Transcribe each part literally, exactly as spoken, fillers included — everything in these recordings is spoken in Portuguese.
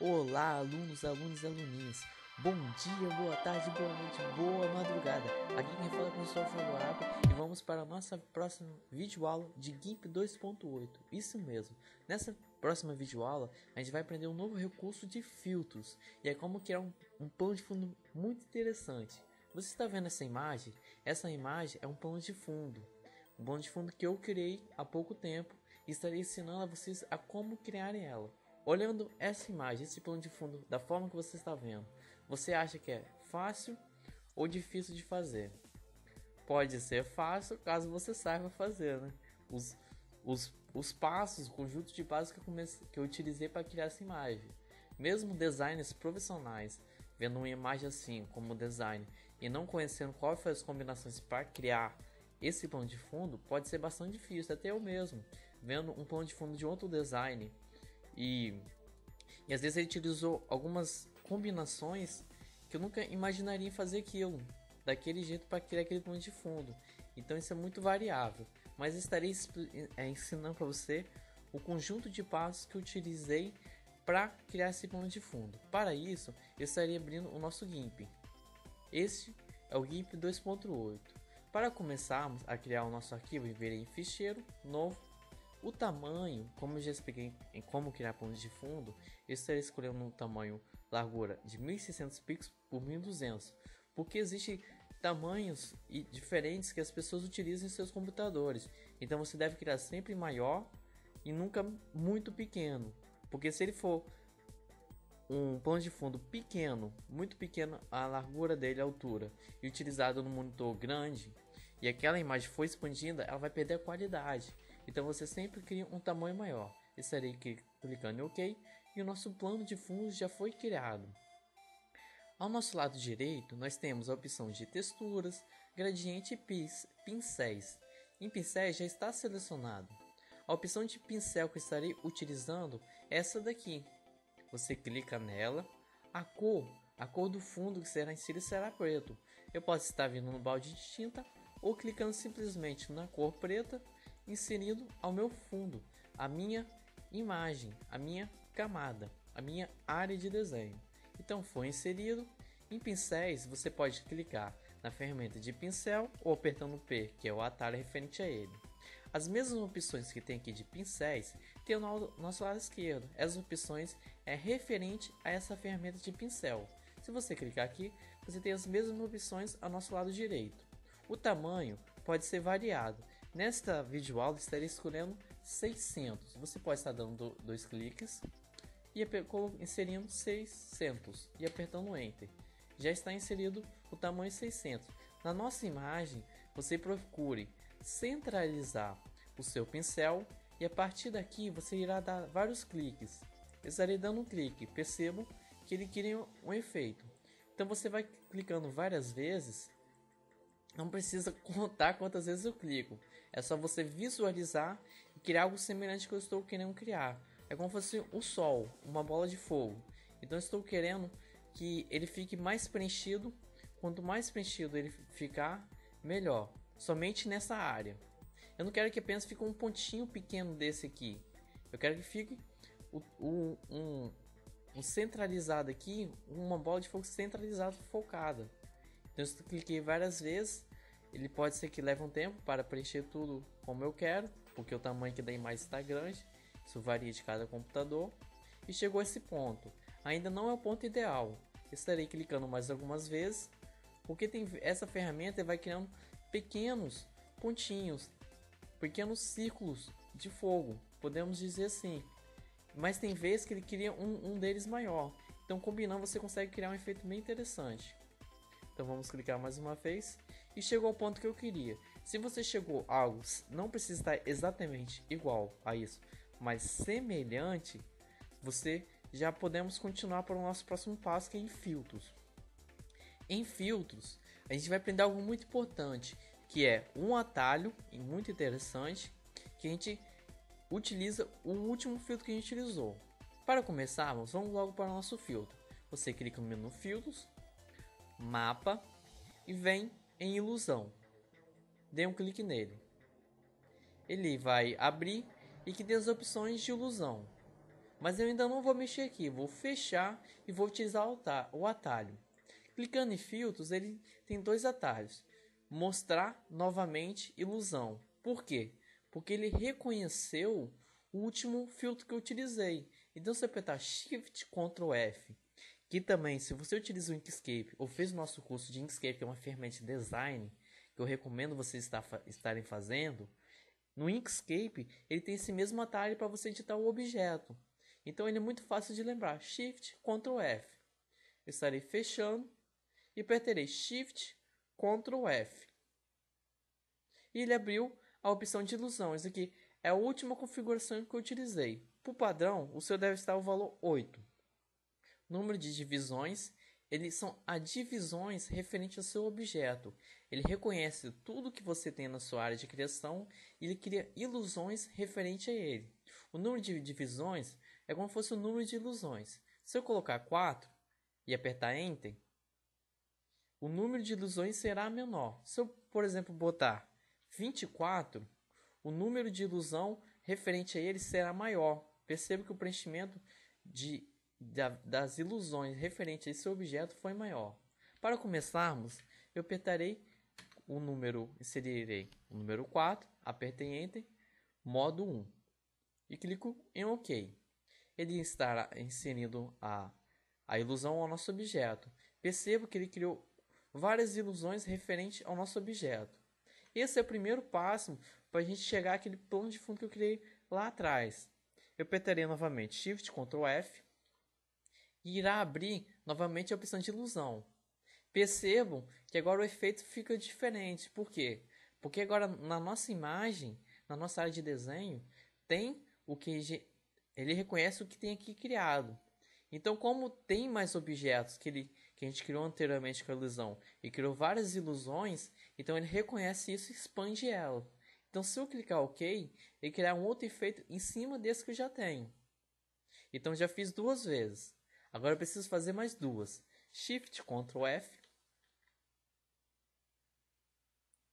Olá, alunos, alunos e aluninhas. Bom dia, boa tarde, boa noite, boa madrugada. Aqui quem fala com o professor Guarapa e vamos para a nossa próxima videoaula de GIMP dois ponto oito. Isso mesmo. Nessa próxima videoaula, a gente vai aprender um novo recurso de filtros e é como criar um, um plano de fundo muito interessante. Você está vendo essa imagem? Essa imagem é um plano de fundo. Um plano de fundo que eu criei há pouco tempo e estarei ensinando a vocês a como criarem ela. Olhando essa imagem, esse plano de fundo, da forma que você está vendo, você acha que é fácil ou difícil de fazer? Pode ser fácil caso você saiba fazer, né? Os, os, os passos, o conjunto de passos que eu, comecei, que eu utilizei para criar essa imagem. Mesmo designers profissionais vendo uma imagem assim, como design, e não conhecendo quais foram as combinações para criar esse plano de fundo, pode ser bastante difícil. Até eu mesmo, vendo um plano de fundo de outro design, E, e às vezes ele utilizou algumas combinações que eu nunca imaginaria fazer aquilo daquele jeito para criar aquele plano de fundo. Então isso é muito variável, mas estarei ensinando para você o conjunto de passos que eu utilizei para criar esse plano de fundo. Para isso, eu estarei abrindo o nosso GIMP. Este é o GIMP dois ponto oito. Para começarmos a criar o nosso arquivo, eu virei em ficheiro, novo. O tamanho, como eu já expliquei em como criar planos de fundo, eu estarei escolhendo um tamanho largura de mil e seiscentos pixels por mil e duzentos, porque existem tamanhos diferentes que as pessoas utilizam em seus computadores. Então você deve criar sempre maior e nunca muito pequeno, porque se ele for um plano de fundo pequeno, muito pequeno a largura dele, a altura, e utilizado no monitor grande, e aquela imagem for expandida, ela vai perder a qualidade. Então você sempre cria um tamanho maior. Estarei aqui clicando em OK e o nosso plano de fundo já foi criado. Ao nosso lado direito, nós temos a opção de texturas, gradiente e pincéis. Em pincéis já está selecionado. A opção de pincel que estarei utilizando é essa daqui. Você clica nela, a cor, a cor do fundo que será inserido será preto. Eu posso estar vindo no balde de tinta ou clicando simplesmente na cor preta, inserindo ao meu fundo, a minha imagem, a minha camada, a minha área de desenho. Então foi inserido. Em pincéis você pode clicar na ferramenta de pincel ou apertando P, que é o atalho referente a ele. As mesmas opções que tem aqui de pincéis tem no nosso lado esquerdo. Essas opções é referente a essa ferramenta de pincel. Se você clicar aqui, você tem as mesmas opções ao nosso lado direito. O tamanho pode ser variado. Nesta videoaula estarei escolhendo seiscentos. Você pode estar dando dois cliques e inserindo seiscentos e apertando Enter. Já está inserido o tamanho seiscentos. Na nossa imagem, você procure centralizar o seu pincel e a partir daqui você irá dar vários cliques. Eu estarei dando um clique, percebo que ele cria um efeito. Então você vai clicando várias vezes. Não precisa contar quantas vezes eu clico. É só você visualizar e criar algo semelhante que eu estou querendo criar. É como se fosse o sol, uma bola de fogo. Então eu estou querendo que ele fique mais preenchido. Quanto mais preenchido ele ficar, melhor. Somente nessa área. Eu não quero que apenas fique um pontinho pequeno desse aqui. Eu quero que fique o, o, um, um centralizado aqui, uma bola de fogo centralizada, focada. Então, se eu cliquei várias vezes, ele pode ser que leve um tempo para preencher tudo como eu quero, porque o tamanho que da imagem está grande, isso varia de cada computador. E chegou a esse ponto, ainda não é o ponto ideal, estarei clicando mais algumas vezes, porque tem essa ferramenta vai criando pequenos pontinhos, pequenos círculos de fogo, podemos dizer assim, mas tem vezes que ele cria um, um deles maior, então combinando você consegue criar um efeito bem interessante. Então vamos clicar mais uma vez e chegou ao ponto que eu queria. Se você chegou a algo, não precisa estar exatamente igual a isso, mas semelhante, você já podemos continuar para o nosso próximo passo, que é em filtros. Em filtros, a gente vai aprender algo muito importante, que é um atalho muito interessante, que a gente utiliza o último filtro que a gente utilizou. Para começarmos, vamos logo para o nosso filtro. Você clica no menu Filtros, Mapa e vem em Ilusão. Dê um clique nele. Ele vai abrir e que tem as opções de ilusão. Mas eu ainda não vou mexer aqui, vou fechar e vou utilizar o atalho. Clicando em filtros, ele tem dois atalhos. Mostrar novamente ilusão. Por quê? Porque ele reconheceu o último filtro que eu utilizei. Então você apertar Shift Ctrl F. Que também, se você utiliza o Inkscape ou fez o nosso curso de Inkscape, que é uma ferramenta de design, que eu recomendo vocês estarem fazendo, no Inkscape ele tem esse mesmo atalho para você editar o objeto. Então ele é muito fácil de lembrar. Shift Ctrl F. Eu estarei fechando e apertarei Shift Ctrl F. E ele abriu a opção de ilusão. Isso aqui é a última configuração que eu utilizei. Por padrão, o seu deve estar o valor oito. Número de divisões, eles são as divisões referentes ao seu objeto. Ele reconhece tudo que você tem na sua área de criação e ele cria ilusões referente a ele. O número de divisões é como se fosse o número de ilusões. Se eu colocar quatro e apertar Enter, o número de ilusões será menor. Se eu, por exemplo, botar vinte e quatro, o número de ilusão referente a ele será maior. Perceba que o preenchimento de, da, das ilusões referente a esse objeto foi maior. Para começarmos, eu apertarei o número, inserirei o número quatro, apertei Enter, modo um. E clico em OK. Ele estará inserindo a, a ilusão ao nosso objeto. Perceba que ele criou várias ilusões referentes ao nosso objeto. Esse é o primeiro passo para a gente chegar àquele plano de fundo que eu criei lá atrás. Eu apertarei novamente Shift Ctrl F e irá abrir novamente a opção de ilusão. Percebam que agora o efeito fica diferente. Por quê? Porque agora na nossa imagem, na nossa área de desenho, tem o que ele reconhece o que tem aqui criado. Então, como tem mais objetos que, ele, que a gente criou anteriormente com a ilusão e criou várias ilusões, então ele reconhece isso e expande ela. Então, se eu clicar OK, ele criará um outro efeito em cima desse que eu já tenho. Então, já fiz duas vezes. Agora eu preciso fazer mais duas. Shift Ctrl F.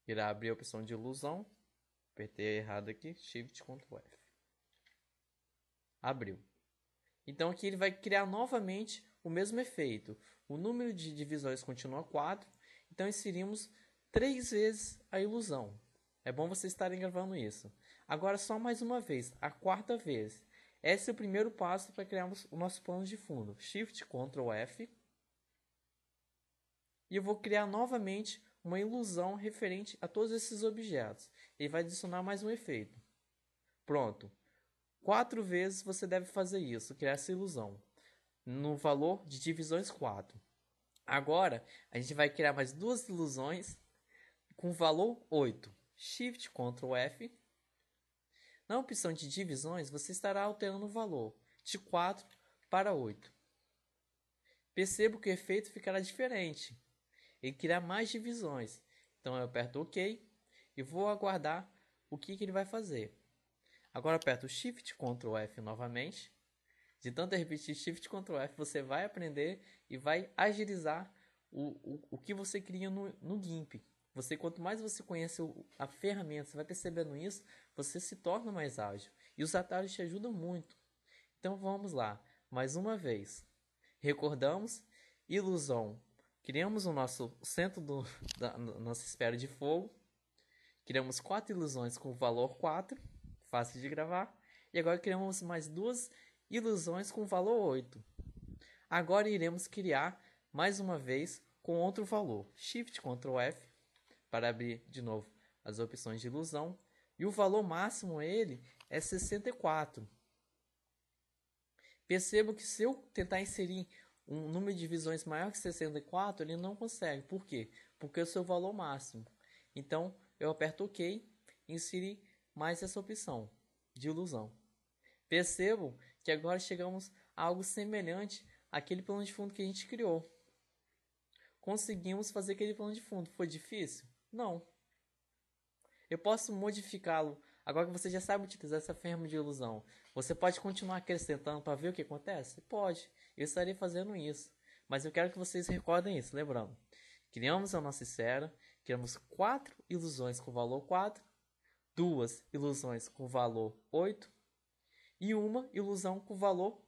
Irá abrir a opção de ilusão. Apertei errado aqui. Shift Ctrl F. Abriu. Então aqui ele vai criar novamente o mesmo efeito. O número de divisões continua quatro. Então inserimos três vezes a ilusão. É bom vocês estarem gravando isso. Agora só mais uma vez, a quarta vez. Esse é o primeiro passo para criarmos o nosso plano de fundo. Shift Ctrl F. E eu vou criar novamente uma ilusão referente a todos esses objetos. Ele vai adicionar mais um efeito. Pronto. Quatro vezes você deve fazer isso, criar essa ilusão, no valor de divisões quatro. Agora, a gente vai criar mais duas ilusões com valor oito. Shift Ctrl F. Na opção de divisões, você estará alterando o valor de quatro para oito. Perceba que o efeito ficará diferente. Ele criará mais divisões. Então, eu aperto OK e vou aguardar o que, que ele vai fazer. Agora aperto Shift Ctrl F novamente. De tanto repetir Shift Ctrl F, você vai aprender e vai agilizar o, o, o que você cria no, no GIMP. Você, quanto mais você conhece o, a ferramenta, você vai percebendo isso, você se torna mais ágil. E os atalhos te ajudam muito. Então vamos lá, mais uma vez. Recordamos, ilusão. Criamos o nosso centro do, da nossa esfera de fogo. Criamos quatro ilusões com o valor quatro. Fácil de gravar. E agora criamos mais duas ilusões com valor oito. Agora iremos criar mais uma vez com outro valor. Shift Ctrl F para abrir de novo as opções de ilusão. E o valor máximo ele é sessenta e quatro. Percebo que se eu tentar inserir um número de divisões maior que sessenta e quatro, ele não consegue. Por quê? Porque é o seu valor máximo. Então eu aperto OK e inseri mais essa opção de ilusão. Percebam que agora chegamos a algo semelhante àquele plano de fundo que a gente criou. Conseguimos fazer aquele plano de fundo. Foi difícil? Não. Eu posso modificá-lo. Agora que você já sabe utilizar essa ferramenta de ilusão, você pode continuar acrescentando para ver o que acontece? Pode. Eu estarei fazendo isso. Mas eu quero que vocês recordem isso. Lembrando, criamos a nossa esfera, criamos quatro ilusões com valor quatro, duas ilusões com valor oito e uma ilusão com o valor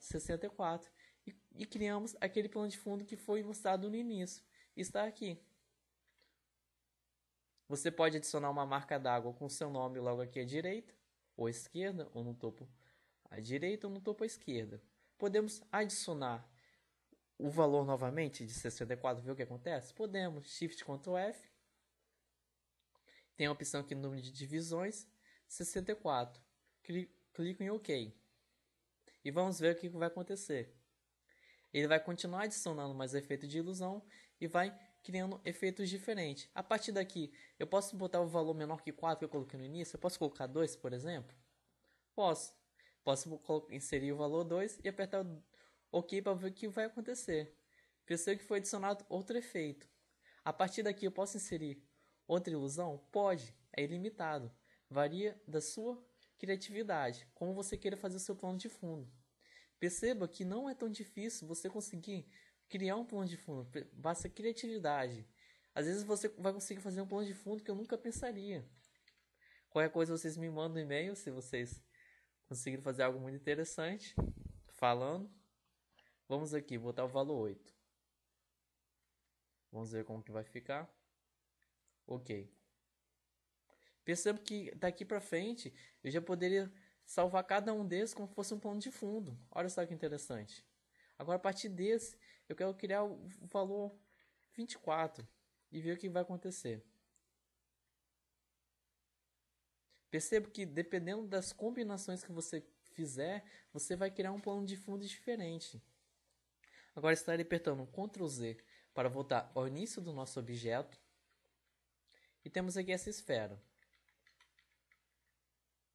sessenta e quatro, e, e criamos aquele plano de fundo que foi ilustrado no início, está aqui. Você pode adicionar uma marca d'água com seu nome logo aqui à direita, ou à esquerda, ou no topo à direita, ou no topo à esquerda. Podemos adicionar o valor novamente de sessenta e quatro, ver o que acontece? Podemos, Shift Ctrl F, tem a opção aqui no número de divisões, sessenta e quatro, clico em OK. E vamos ver o que vai acontecer. Ele vai continuar adicionando mais efeito de ilusão e vai criando efeitos diferentes. A partir daqui, eu posso botar o um valor menor que quatro que eu coloquei no início? Eu posso colocar dois, por exemplo? Posso. Posso inserir o valor dois e apertar o OK para ver o que vai acontecer. Perceba que foi adicionado outro efeito. A partir daqui, eu posso inserir outra ilusão? Pode. É ilimitado. Varia da sua criatividade, como você queira fazer o seu plano de fundo. Perceba que não é tão difícil você conseguir criar um plano de fundo, basta criatividade. Às vezes você vai conseguir fazer um plano de fundo que eu nunca pensaria. Qualquer coisa vocês me mandam um e-mail se vocês conseguirem fazer algo muito interessante. Falando, vamos aqui botar o valor oito. Vamos ver como que vai ficar. OK. Percebo que daqui para frente eu já poderia salvar cada um desses como se fosse um plano de fundo. Olha só que interessante. Agora, a partir desse, eu quero criar o valor vinte e quatro e ver o que vai acontecer. Percebo que dependendo das combinações que você fizer, você vai criar um plano de fundo diferente. Agora estarei apertando Ctrl Z para voltar ao início do nosso objeto. E temos aqui essa esfera.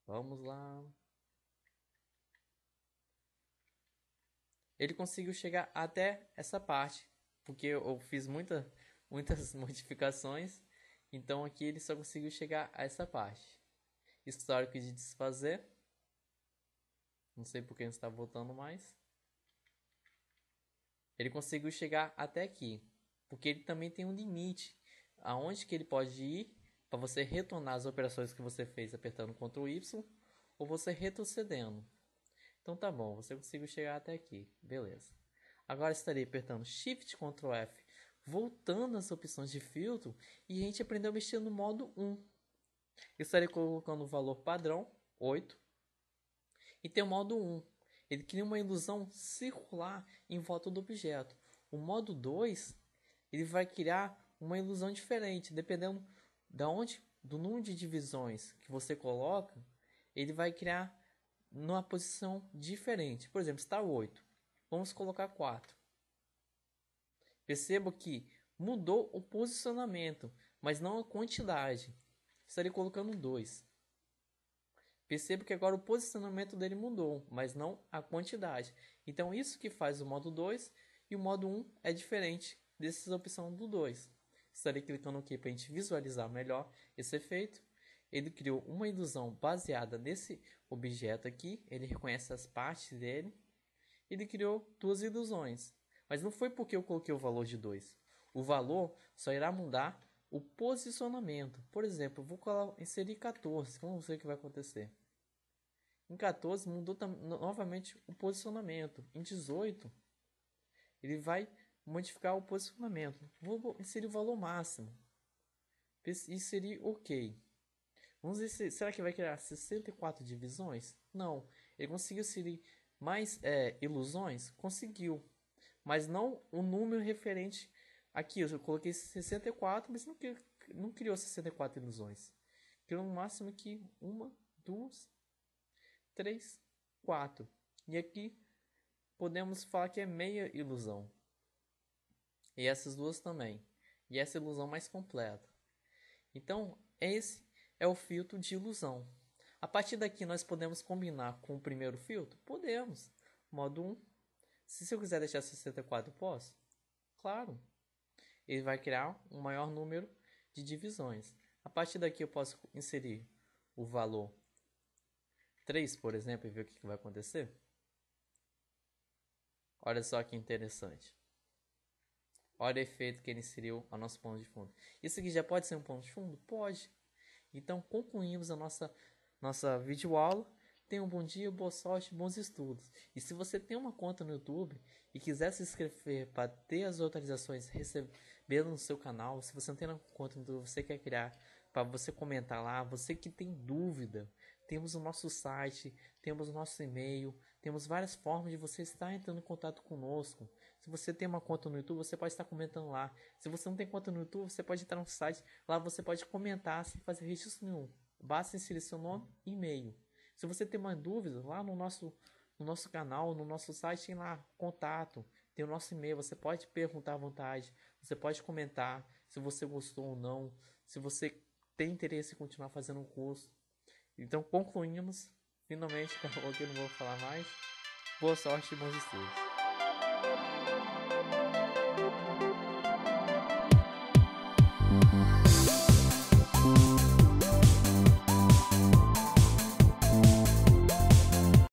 Vamos lá. Ele conseguiu chegar até essa parte, porque eu fiz muita, muitas modificações. Então aqui ele só conseguiu chegar a essa parte. Histórico de desfazer. Não sei porque não está voltando mais. Ele conseguiu chegar até aqui, porque ele também tem um limite. Aonde que ele pode ir? Para você retornar as operações que você fez apertando Ctrl Y ou você retrocedendo. Então tá bom, você conseguiu chegar até aqui, beleza. Agora estarei apertando Shift Ctrl F, voltando às opções de filtro, e a gente aprendeu a mexer no modo um. Eu estarei colocando o valor padrão, oito, e tem o modo um. Ele cria uma ilusão circular em volta do objeto. O modo dois, ele vai criar uma ilusão diferente, dependendo da onde, do número de divisões que você coloca, ele vai criar numa posição diferente. Por exemplo, está oito, vamos colocar quatro. Perceba que mudou o posicionamento, mas não a quantidade. Estarei colocando dois. Perceba que agora o posicionamento dele mudou, mas não a quantidade. Então isso que faz o modo dois, e o modo um é diferente dessas opções do dois. Estarei clicando aqui para a gente visualizar melhor esse efeito. Ele criou uma ilusão baseada nesse objeto aqui. Ele reconhece as partes dele. Ele criou duas ilusões. Mas não foi porque eu coloquei o valor de dois. O valor só irá mudar o posicionamento. Por exemplo, eu vou inserir quatorze. Como eu sei o que vai acontecer? Em quatorze mudou novamente o posicionamento. Em dezoito ele vai modificar o posicionamento. Vou inserir o valor máximo. Inserir OK. Vamos inserir, será que vai criar sessenta e quatro divisões? Não. Ele conseguiu inserir mais é, ilusões? Conseguiu. Mas não o número referente. Aqui eu coloquei sessenta e quatro, mas não criou, não criou sessenta e quatro ilusões. Criou no máximo aqui uma, duas, três, quatro. E aqui podemos falar que é meia ilusão. E essas duas também. E essa ilusão mais completa. Então, esse é o filtro de ilusão. A partir daqui, nós podemos combinar com o primeiro filtro? Podemos. Modo um. Se eu quiser deixar sessenta e quatro, eu posso? Claro. Ele vai criar um maior número de divisões. A partir daqui, eu posso inserir o valor três, por exemplo, e ver o que vai acontecer. Olha só que interessante. Olha o efeito que ele inseriu ao nosso plano de fundo. Isso aqui já pode ser um plano de fundo? Pode. Então concluímos a nossa, nossa videoaula. Tenha um bom dia, boa sorte, bons estudos. E se você tem uma conta no YouTube e quiser se inscrever para ter as atualizações recebendo no seu canal, se você não tem uma conta no YouTube, você quer criar para você comentar lá, você que tem dúvida, temos o nosso site, temos o nosso e-mail, temos várias formas de você estar entrando em contato conosco. Se você tem uma conta no YouTube, você pode estar comentando lá. Se você não tem conta no YouTube, você pode entrar no site, lá você pode comentar sem fazer registro nenhum. Basta inserir seu nome e e-mail. Se você tem uma dúvida, lá no nosso, no nosso canal, no nosso site, tem lá contato, tem o nosso e-mail, você pode perguntar à vontade, você pode comentar se você gostou ou não, se você tem interesse em continuar fazendo o curso. Então concluímos, finalmente, acabou aqui, eu não vou falar mais. Boa sorte e bons estudos.